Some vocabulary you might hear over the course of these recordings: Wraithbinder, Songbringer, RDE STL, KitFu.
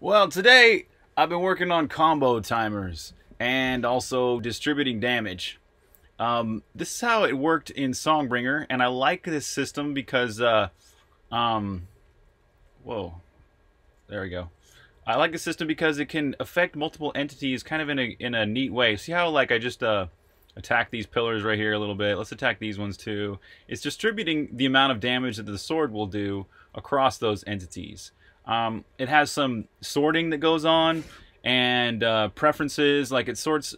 Well, today I've been working on combo timers and also distributing damage. This is how it worked in Songbringer, and I like this system because I like the system because it can affect multiple entities kind of in a neat way. See how, like, I just attack these pillars right here a little bit. Let's attack these ones too. It's distributing the amount of damage that the sword will do across those entities. It has some sorting that goes on and preferences, like it sorts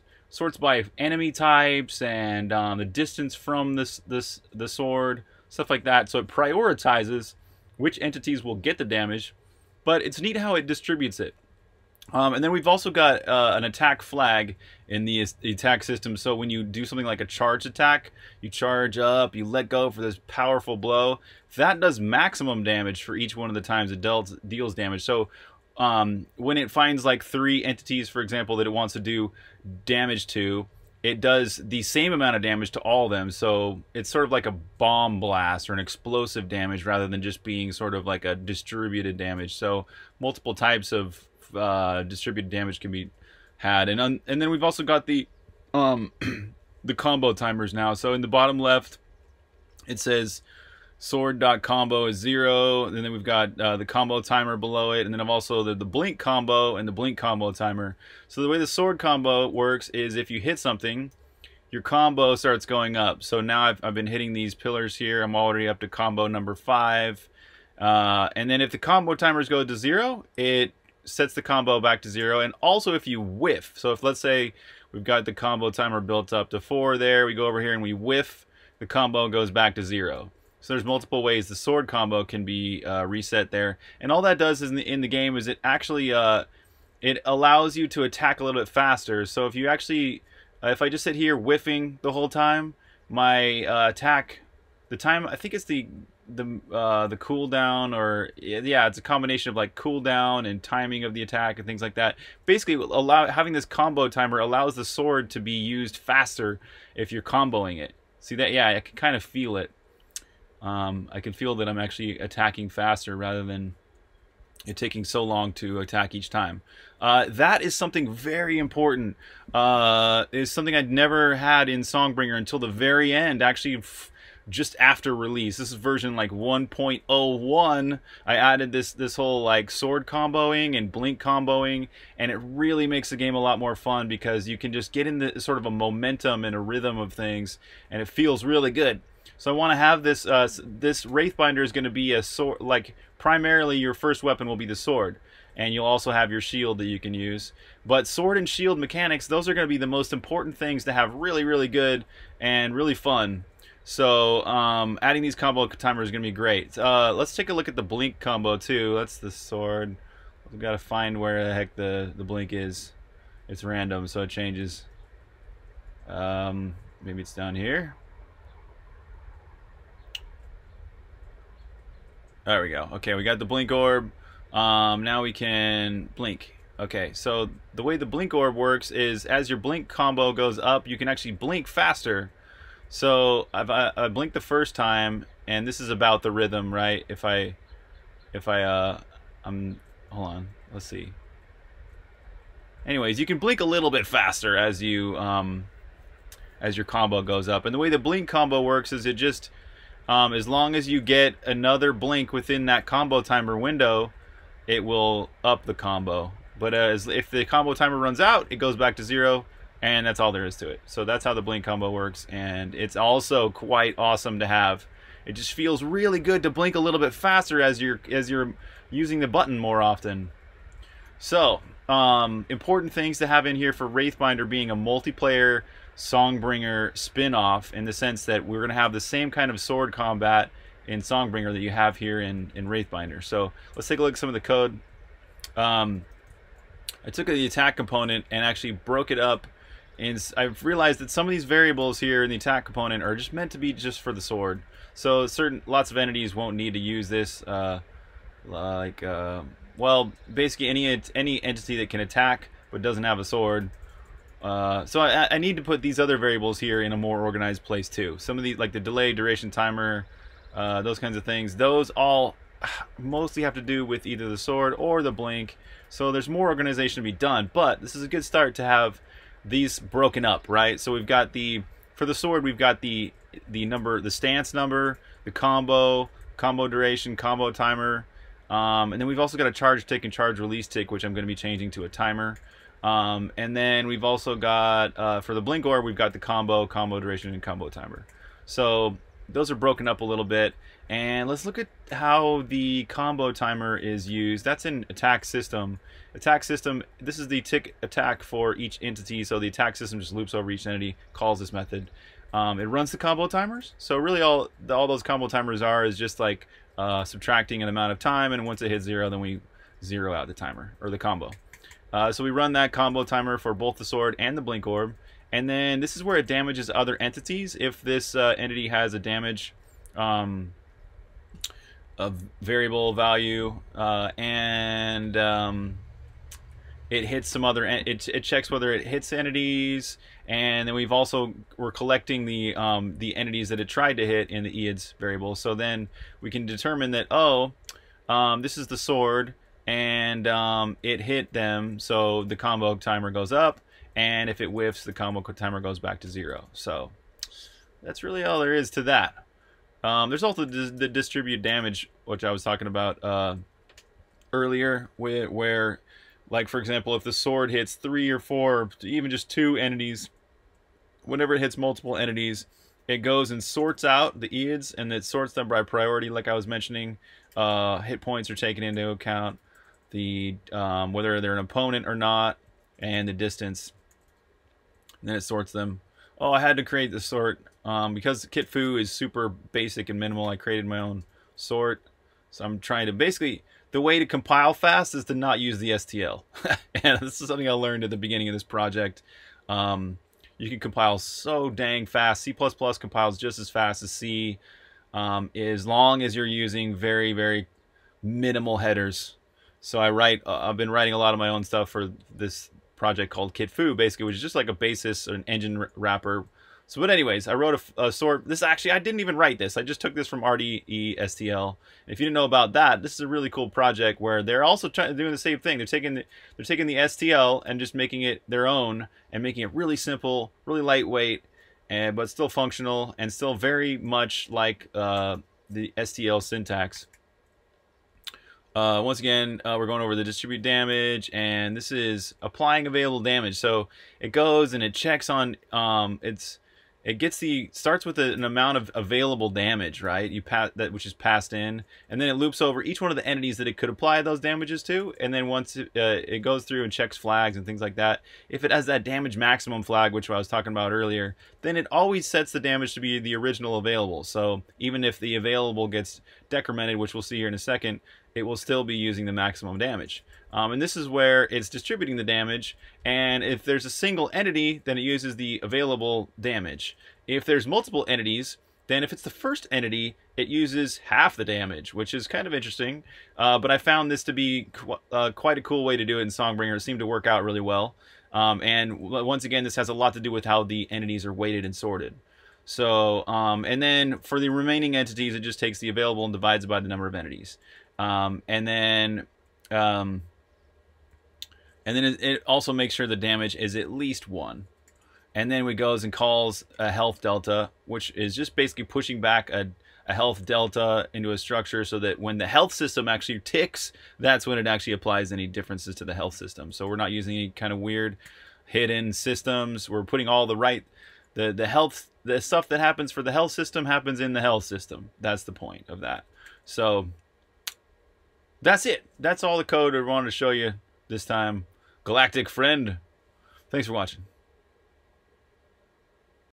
by enemy types and the distance from the sword, stuff like that. So it prioritizes which entities will get the damage, but it's neat how it distributes it. And then we've also got an attack flag in the attack system. So when you do something like a charge attack, you charge up, you let go for this powerful blow. That does maximum damage for each one of the times it deals damage. So when it finds like three entities, for example, that it wants to do damage to, it does the same amount of damage to all of them. So it's sort of like a bomb blast or an explosive damage rather than just being sort of like a distributed damage. So multiple types of distributed damage can be had. And then we've also got the the combo timers now. So in the bottom left it says sword.combo is 0, and then we've got the combo timer below it, and then I've also the blink combo and the blink combo timer. So the way the sword combo works is if you hit something, your combo starts going up. So now I've been hitting these pillars here. I'm already up to combo number 5, and then if the combo timers go to 0, it sets the combo back to 0. And also if you whiff, so if, let's say, we've got the combo timer built up to 4 there, we go over here and we whiff, the combo goes back to 0. So there's multiple ways the sword combo can be reset there. And all that does is in the game is it actually it allows you to attack a little bit faster. So if you actually if I just sit here whiffing the whole time, my attack, the time, I think it's the cooldown, or yeah, it's a combination of like cooldown and timing of the attack and things like that. Basically, having this combo timer allows the sword to be used faster if you're comboing it. See that? Yeah, I can kind of feel it. I can feel that I'm actually attacking faster rather than it taking so long to attack each time. That is something very important. It's something I'd never had in Songbringer until the very end, actually. Just after release, this is version like 1.01, I added this whole like sword comboing and blink comboing, and it really makes the game a lot more fun because you can just get in the sort of a momentum and a rhythm of things, and it feels really good. So I want to have this this Wraithbinder is going to be a sword, like primarily your first weapon will be the sword, and you'll also have your shield that you can use. But sword and shield mechanics, those are going to be the most important things to have really, really good and really fun. So adding these combo timers is going to be great. Let's take a look at the blink combo too. That's the sword. We've got to find where the heck the blink is. It's random, so it changes. Maybe it's down here. There we go. Okay, we got the blink orb. Now we can blink. Okay, so the way the blink orb works is as your blink combo goes up, you can actually blink faster. So I blinked the first time, and this is about the rhythm, right? If I'm hold on, let's see. Anyways, you can blink a little bit faster as you as your combo goes up. And the way the blink combo works is it just as long as you get another blink within that combo timer window, it will up the combo. But if the combo timer runs out, it goes back to 0. And that's all there is to it. So that's how the blink combo works, and it's also quite awesome to have. It just feels really good to blink a little bit faster as you're using the button more often. So important things to have in here for Wraithbinder being a multiplayer Songbringer spin-off, in the sense that we're going to have the same kind of sword combat in Songbringer that you have here in Wraithbinder. So let's take a look at some of the code. I took the attack component and actually broke it up. And I've realized that some of these variables here in the attack component are just meant to be just for the sword. So lots of entities won't need to use this. Well, basically any entity that can attack but doesn't have a sword. So I need to put these other variables here in a more organized place too. Some of these, like the delay, duration, timer, those kinds of things. Those all mostly have to do with either the sword or the blink, so there's more organization to be done, but this is a good start to have these broken up, right? So we've got the, for the sword, we've got the stance number, the combo duration, combo timer, and then we've also got a charge tick and charge release tick, which I'm going to be changing to a timer. And then we've also got, for the blink orb, we've got the combo duration, and combo timer. So those are broken up a little bit. And let's look at how the combo timer is used. That's in attack system. Attack system, this is the tick attack for each entity. So the attack system just loops over each entity, calls this method. It runs the combo timers. So really all those combo timers are is just like subtracting an amount of time. And once it hits zero, then we zero out the timer or the combo. So we run that combo timer for both the sword and the blink orb, and then this is where it damages other entities. If this entity has a damage of variable value and it hits some other, it checks whether it hits entities, and then we're collecting the entities that it tried to hit in the EIDS variable. So then we can determine that this is the sword. And it hit them, so the combo timer goes up, and if it whiffs, the combo timer goes back to zero. So that's really all there is to that. There's also the distribute damage, which I was talking about earlier, where like, for example, if the sword hits 3 or 4, or even just 2 entities, whenever it hits multiple entities, it goes and sorts out the EIDs, and it sorts them by priority, like I was mentioning. Hit points are taken into account, the whether they're an opponent or not, and the distance, and then it sorts them. Oh, I had to create the sort because KitFu is super basic and minimal. I created my own sort, so I'm trying to, basically the way to compile fast is to not use the STL. And this is something I learned at the beginning of this project. You can compile so dang fast. C++ compiles just as fast as C, as long as you're using very, very minimal headers. So I've been writing a lot of my own stuff for this project called KitFu, basically, which is just like a basis or an engine wrapper. So, but anyways, I wrote a sort. This actually, I didn't even write this. I just took this from RDE STL. If you didn't know about that, this is a really cool project where they're also doing the same thing. They're taking the STL and just making it their own and making it really simple, really lightweight, and but still functional and still very much like the STL syntax. Once again, we're going over the distribute damage, and this is applying available damage. So it goes and it checks on it starts with an amount of available damage, right? Which is passed in, and then it loops over each one of the entities that it could apply those damages to, and then once it goes through and checks flags and things like that. If it has that damage maximum flag, which I was talking about earlier, then it always sets the damage to be the original available. So even if the available gets decremented, which we'll see here in a second, it will still be using the maximum damage. And this is where it's distributing the damage, and if there's a single entity, then it uses the available damage. If there's multiple entities, then if it's the first entity, it uses half the damage, which is kind of interesting. But I found this to be quite a cool way to do it in Songbringer. It seemed to work out really well. And once again, this has a lot to do with how the entities are weighted and sorted. So, and then for the remaining entities, it just takes the available and divides by the number of entities. And then it also makes sure the damage is at least 1. And then it goes and calls a health delta, which is just basically pushing back a health delta into a structure so that when the health system actually ticks, that's when it actually applies any differences to the health system. So we're not using any kind of weird hidden systems. We're putting all the right, the stuff that happens for the health system happens in the health system. That's the point of that. So that's it. That's all the code I wanted to show you this time. Galactic friend. Thanks for watching.